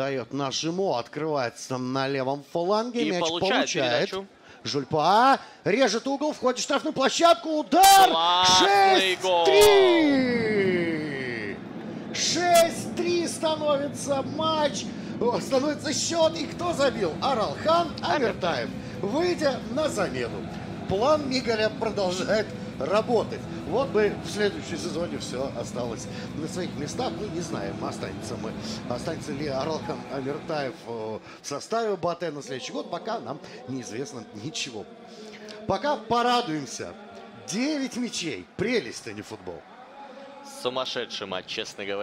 дает на жиму, открывается на левом фланге, и мяч получает. Жульпа режет угол, входит в штрафную площадку, удар, 6-3! 6-3 становится матч, становится счет, и кто забил? Аралхан Омиртаев, выйдя на замену. План Мигаля продолжает работать. Вот бы в следующем сезоне все осталось на своих местах. Мы не знаем, останется ли Аралхан Омиртаев в составе БАТЭ на следующий год. Пока нам неизвестно ничего. Пока порадуемся. 9 мячей. Прелесть, а не футбол. Сумасшедший матч, честно говоря.